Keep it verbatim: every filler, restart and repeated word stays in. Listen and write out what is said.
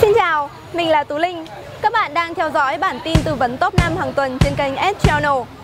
Xin chào, mình là Tú Linh. Các bạn đang theo dõi bản tin tư vấn top năm hàng tuần trên kênh Schannel.